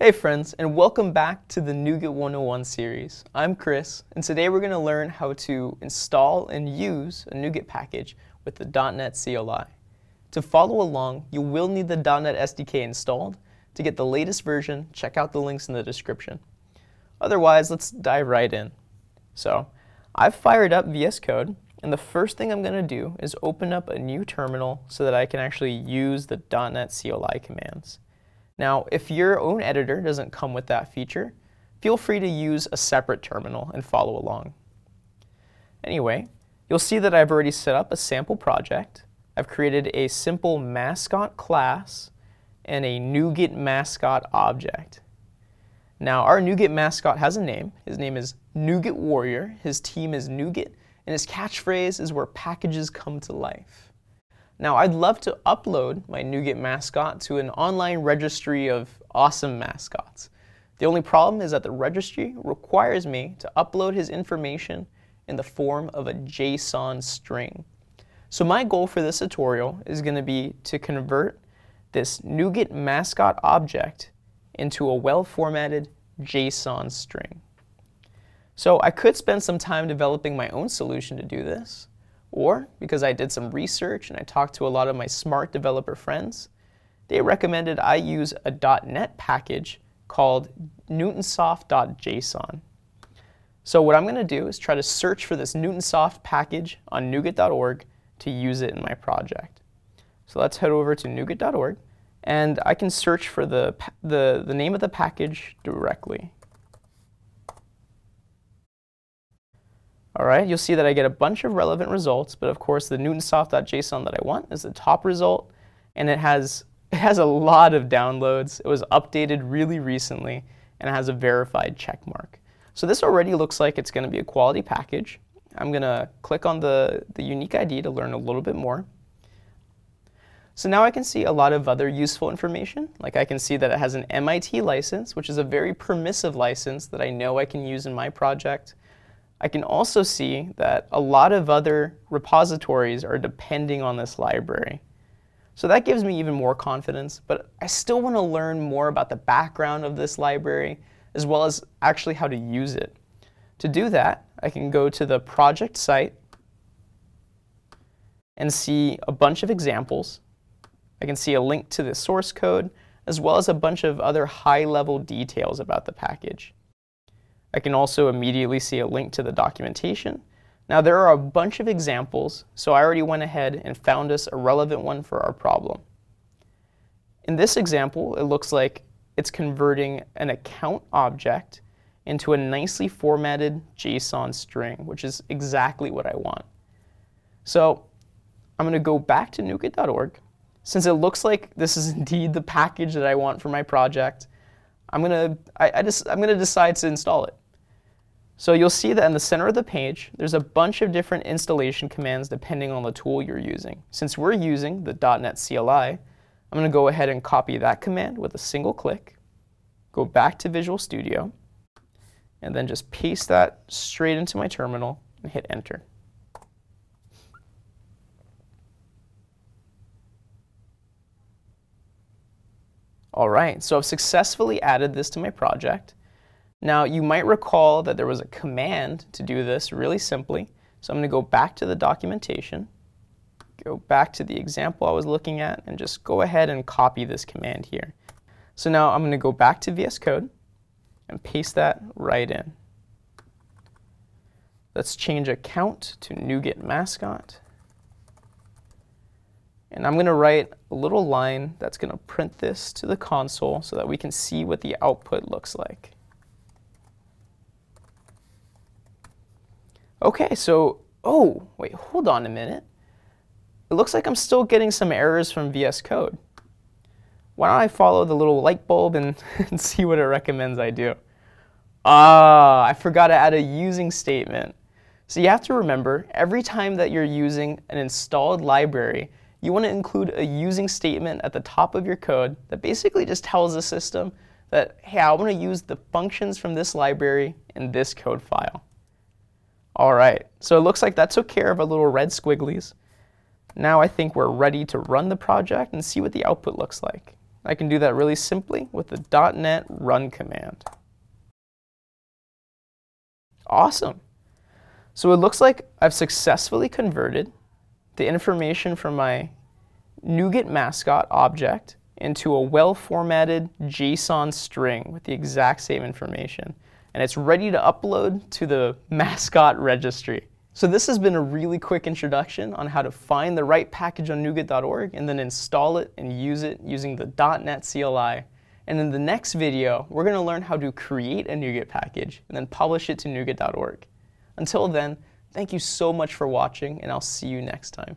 Hey friends, and welcome back to the NuGet 101 series. I'm Chris, and today we're going to learn how to install and use a NuGet package with the .NET CLI. To follow along, you will need the .NET SDK installed. To get the latest version, check out the links in the description. Otherwise, let's dive right in. So, I've fired up VS Code, and the first thing I'm going to do is open up a new terminal so that I can actually use the .NET CLI commands. Now, if your own editor doesn't come with that feature, feel free to use a separate terminal and follow along. Anyway, you'll see that I've already set up a sample project. I've created a simple mascot class and a NuGet mascot object. Now, our NuGet mascot has a name. His name is NuGet Warrior, his team is NuGet, and his catchphrase is "where packages come to life." Now, I'd love to upload my NuGet mascot to an online registry of awesome mascots. The only problem is that the registry requires me to upload his information in the form of a JSON string. So my goal for this tutorial is going to be to convert this NuGet mascot object into a well-formatted JSON string. So I could spend some time developing my own solution to do this, or because I did some research and I talked to a lot of my smart developer friends, they recommended I use a .NET package called Newtonsoft.json. So what I'm going to do is try to search for this Newtonsoft package on NuGet.org to use it in my project. So let's head over to NuGet.org, and I can search for the name of the package directly. All right, you'll see that I get a bunch of relevant results, but of course the Newtonsoft.json that I want is the top result, and it has a lot of downloads. It was updated really recently, and it has a verified check mark. So this already looks like it's going to be a quality package. I'm going to click on the unique ID to learn a little bit more. So now I can see a lot of other useful information. Like I can see that it has an MIT license, which is a very permissive license that I know I can use in my project. I can also see that a lot of other repositories are depending on this library. So that gives me even more confidence, but I still want to learn more about the background of this library, as well as actually how to use it. To do that, I can go to the project site and see a bunch of examples. I can see a link to the source code, as well as a bunch of other high-level details about the package. I can also immediately see a link to the documentation. Now, there are a bunch of examples, so I already went ahead and found us a relevant one for our problem. In this example, it looks like it's converting an account object into a nicely formatted JSON string, which is exactly what I want. So I'm going to go back to NuGet.org. Since it looks like this is indeed the package that I want for my project, I'm gonna decide to install it. So you'll see that in the center of the page, there's a bunch of different installation commands depending on the tool you're using. Since we're using the .NET CLI, I'm going to go ahead and copy that command with a single click, go back to Visual Studio, and then just paste that straight into my terminal and hit Enter. All right, so I've successfully added this to my project. Now, you might recall that there was a command to do this really simply. So I'm going to go back to the documentation, go back to the example I was looking at, and just go ahead and copy this command here. So now I'm going to go back to VS Code and paste that right in. Let's change account to NuGet mascot. And I'm going to write a little line that's going to print this to the console so that we can see what the output looks like. OK, so, oh, wait, hold on a minute. It looks like I'm still getting some errors from VS Code. Why don't I follow the little light bulb and see what it recommends I do? Ah, I forgot to add a using statement. So you have to remember, every time that you're using an installed library, you want to include a using statement at the top of your code that basically just tells the system that, hey, I want to use the functions from this library in this code file. All right, so it looks like that took care of our little red squigglies. Now I think we're ready to run the project and see what the output looks like. I can do that really simply with the .NET run command. Awesome. So it looks like I've successfully converted the information from my NuGet mascot object into a well-formatted JSON string with the exact same information. And it's ready to upload to the mascot registry. So this has been a really quick introduction on how to find the right package on NuGet.org and then install it and use it using the .NET CLI. And in the next video, we're going to learn how to create a NuGet package and then publish it to NuGet.org. Until then, thank you so much for watching, and I'll see you next time.